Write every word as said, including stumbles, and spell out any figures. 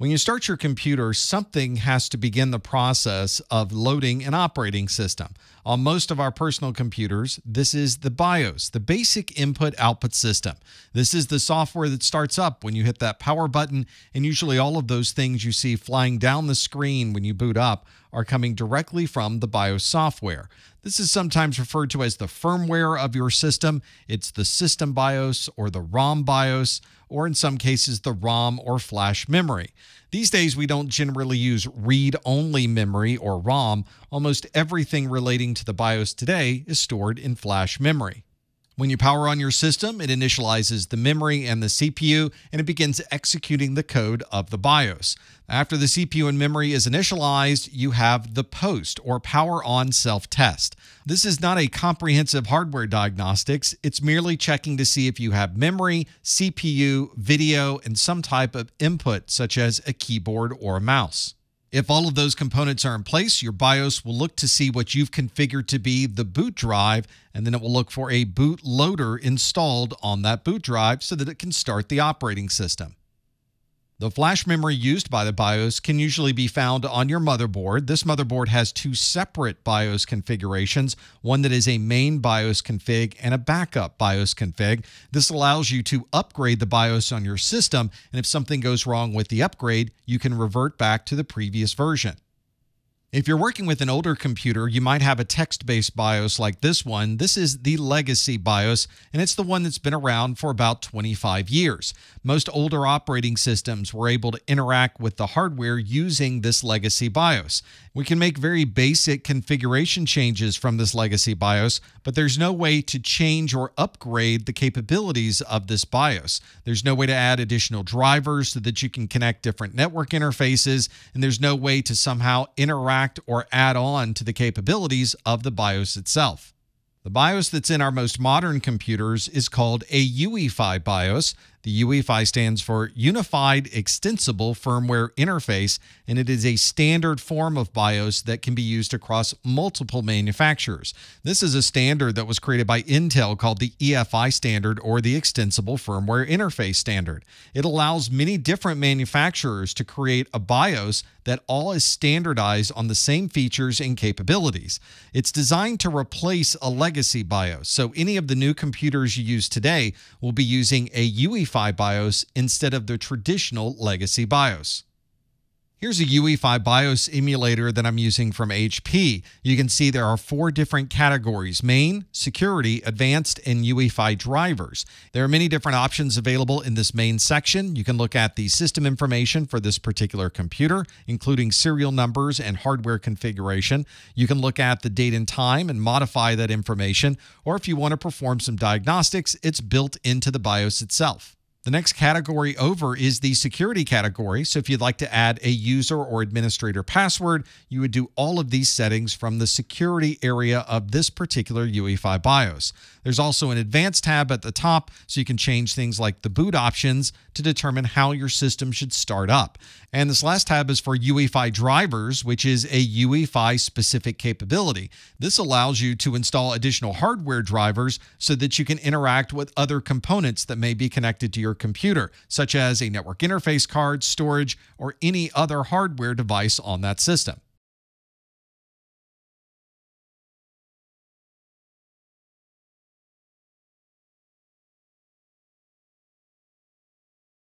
When you start your computer, something has to begin the process of loading an operating system. On most of our personal computers, this is the BIOS, the basic input-output system. This is the software that starts up when you hit that power button, and usually all of those things you see flying down the screen when you boot up are coming directly from the BIOS software. This is sometimes referred to as the firmware of your system. It's the system BIOS or the ROM BIOS, or in some cases, the ROM or flash memory. These days, we don't generally use read-only memory or ROM. Almost everything relating to the BIOS today is stored in flash memory. When you power on your system, it initializes the memory and the C P U, and it begins executing the code of the BIOS. After the C P U and memory is initialized, you have the POST, or power on self-test. This is not a comprehensive hardware diagnostics. It's merely checking to see if you have memory, C P U, video, and some type of input, such as a keyboard or a mouse. If all of those components are in place, your BIOS will look to see what you've configured to be the boot drive, and then it will look for a bootloader installed on that boot drive so that it can start the operating system. The flash memory used by the BIOS can usually be found on your motherboard. This motherboard has two separate BIOS configurations, one that is a main BIOS config and a backup BIOS config. This allows you to upgrade the BIOS on your system, and if something goes wrong with the upgrade, you can revert back to the previous version. If you're working with an older computer, you might have a text-based BIOS like this one. This is the legacy BIOS, and it's the one that's been around for about twenty-five years. Most older operating systems were able to interact with the hardware using this legacy BIOS. We can make very basic configuration changes from this legacy BIOS, but there's no way to change or upgrade the capabilities of this BIOS. There's no way to add additional drivers so that you can connect different network interfaces, and there's no way to somehow interact or add on to the capabilities of the BIOS itself. The BIOS that's in our most modern computers is called a U E F I BIOS. The U E F I stands for Unified Extensible Firmware Interface, and it is a standard form of BIOS that can be used across multiple manufacturers. This is a standard that was created by Intel called the E F I standard, or the Extensible Firmware Interface standard. It allows many different manufacturers to create a BIOS that all is standardized on the same features and capabilities. It's designed to replace a legacy BIOS, so any of the new computers you use today will be using a U E F I BIOS instead of the traditional legacy BIOS. Here's a U E F I BIOS emulator that I'm using from H P. You can see there are four different categories: main, security, advanced, and U E F I drivers. There are many different options available in this main section. You can look at the system information for this particular computer, including serial numbers and hardware configuration. You can look at the date and time and modify that information, or if you want to perform some diagnostics, it's built into the BIOS itself. The next category over is the security category, so if you'd like to add a user or administrator password, you would do all of these settings from the security area of this particular U E F I BIOS. There's also an advanced tab at the top, so you can change things like the boot options to determine how your system should start up. And this last tab is for U E F I drivers, which is a U E F I-specific capability. This allows you to install additional hardware drivers so that you can interact with other components that may be connected to your computer, such as a network interface card, storage, or any other hardware device on that system.